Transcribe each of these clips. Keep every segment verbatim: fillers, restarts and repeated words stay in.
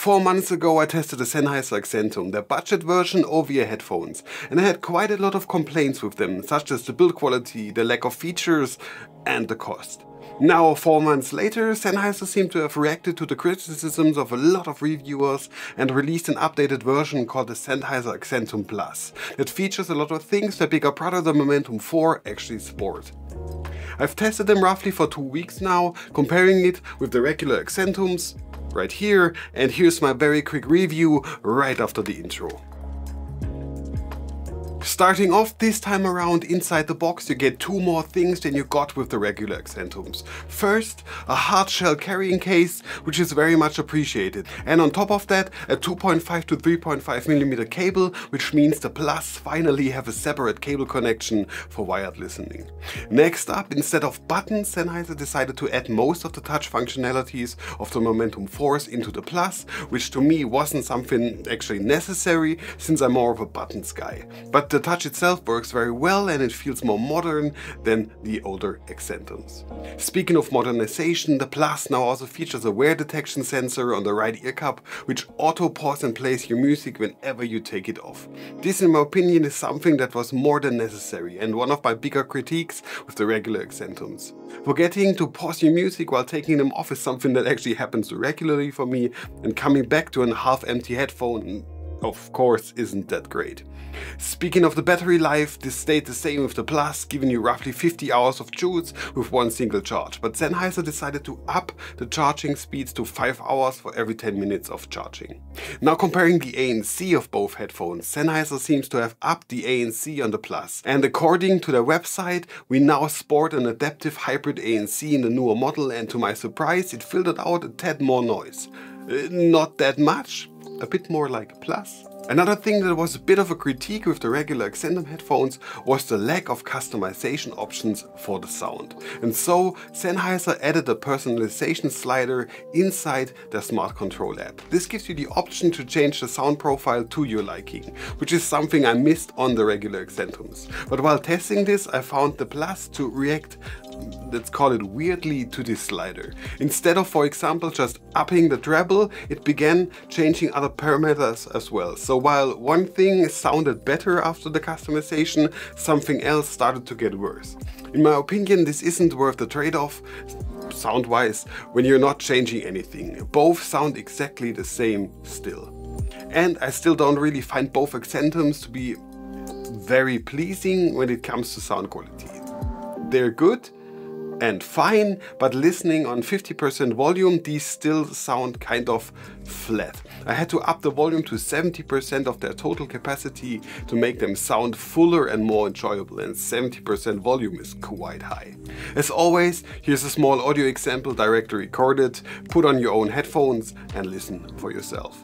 Four months ago I tested the Sennheiser Accentum, their budget version over-ear headphones, and I had quite a lot of complaints with them, such as the build quality, the lack of features and the cost. Now, four months later, Sennheiser seemed to have reacted to the criticisms of a lot of reviewers and released an updated version called the Sennheiser Accentum Plus that features a lot of things that bigger product than Momentum four actually sport. I've tested them roughly for two weeks now, comparing it with the regular Accentums right here, and here's my very quick review right after the intro. Starting off this time around, inside the box you get two more things than you got with the regular Accentums. First, a hard shell carrying case, which is very much appreciated, and on top of that a two point five to three point five millimeter cable, which means the Plus finally have a separate cable connection for wired listening. Next up, instead of buttons, Sennheiser decided to add most of the touch functionalities of the Momentum fours into the Plus, which to me wasn't something actually necessary since I'm more of a buttons guy. But the touch itself works very well and it feels more modern than the older Accentums. Speaking of modernization, the Plus now also features a wear detection sensor on the right ear cup, which auto pauses and plays your music whenever you take it off. This, in my opinion, is something that was more than necessary and one of my bigger critiques with the regular Accentums. Forgetting to pause your music while taking them off is something that actually happens regularly for me, and coming back to a half empty headphone of course isn't that great. Speaking of the battery life, this stayed the same with the Plus, giving you roughly fifty hours of juice with one single charge, but Sennheiser decided to up the charging speeds to five hours for every ten minutes of charging. Now, comparing the A N C of both headphones, Sennheiser seems to have upped the A N C on the Plus, and according to their website we now sport an adaptive hybrid A N C in the newer model, and to my surprise it filtered out a tad more noise. Uh, not that much, a bit more like a Plus. Another thing that was a bit of a critique with the regular Accentum headphones was the lack of customization options for the sound. And so Sennheiser added a personalization slider inside their smart control app. This gives you the option to change the sound profile to your liking, which is something I missed on the regular Accentums. But while testing this, I found the Plus to react, let's call it weirdly, to this slider. Instead of, for example, just upping the treble, it began changing other parameters as well. So while one thing sounded better after the customization, something else started to get worse. In my opinion, this isn't worth the trade-off sound-wise when you're not changing anything. Both sound exactly the same still. And I still don't really find both Accentums to be very pleasing when it comes to sound quality. They're good and fine, but listening on fifty percent volume, these still sound kind of flat. I had to up the volume to seventy percent of their total capacity to make them sound fuller and more enjoyable, and seventy percent volume is quite high. As always, here's a small audio example directly recorded. Put on your own headphones and listen for yourself.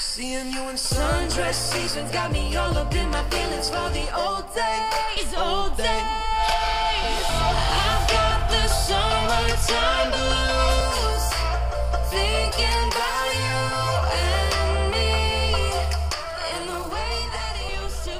Seeing you in sundress seasons got me all up in my feelings for the old days, old days. I've got the summertime blues, thinking about you and me in the way that it used to be.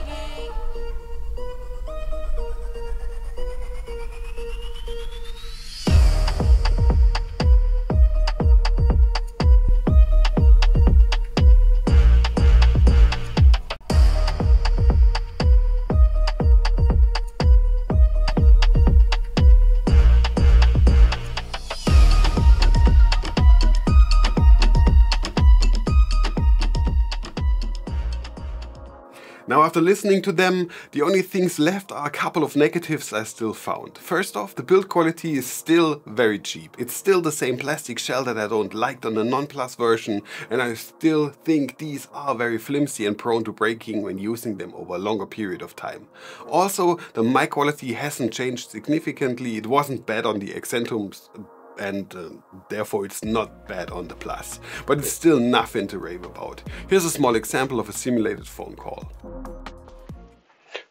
Now, after listening to them, the only things left are a couple of negatives I still found. First off, the build quality is still very cheap. It's still the same plastic shell that I don't like on the non-Plus version, and I still think these are very flimsy and prone to breaking when using them over a longer period of time. Also, the mic quality hasn't changed significantly. It wasn't bad on the Accentums and uh, therefore it's not bad on the Plus, but it's still nothing to rave about. Here's a small example of a simulated phone call.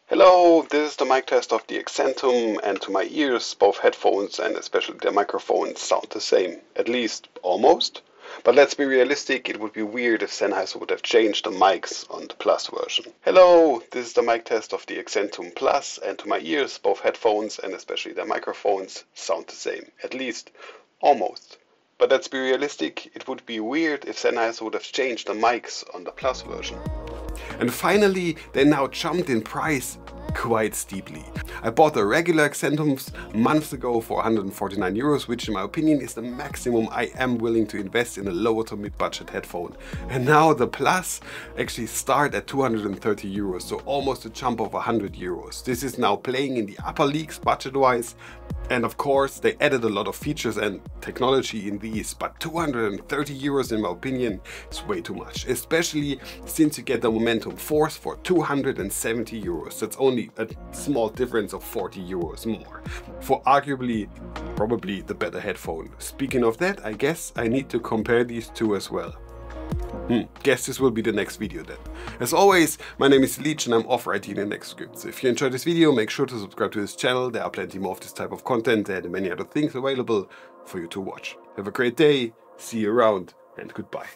Hello, this is the mic test of the Accentum, and to my ears both headphones and especially the microphones sound the same, at least almost. But let's be realistic, it would be weird if Sennheiser would have changed the mics on the Plus version. Hello, this is the mic test of the Accentum Plus, and to my ears both headphones and especially the microphones sound the same, at least almost. But let's be realistic, it would be weird if Sennheiser would have changed the mics on the Plus version. And finally, they now jumped in price quite steeply. I bought the regular Accentums months ago for one hundred forty-nine euros, which in my opinion is the maximum I am willing to invest in a lower to mid-budget headphone. And now the Plus actually start at two hundred thirty euros, so almost a jump of one hundred euros. This is now playing in the upper leagues budget-wise. And of course, they added a lot of features and technology in these, but two hundred thirty euros in my opinion is way too much, especially since you get the Momentum Force for two hundred seventy euros. That's only a small difference of forty euros more for arguably probably the better headphone. Speaking of that, I guess I need to compare these two as well. Hmm, guess this will be the next video then. As always, my name is Leech and I'm off writing the next scripts. If you enjoyed this video, make sure to subscribe to this channel. There are plenty more of this type of content and many other things available for you to watch. Have a great day, see you around, and goodbye.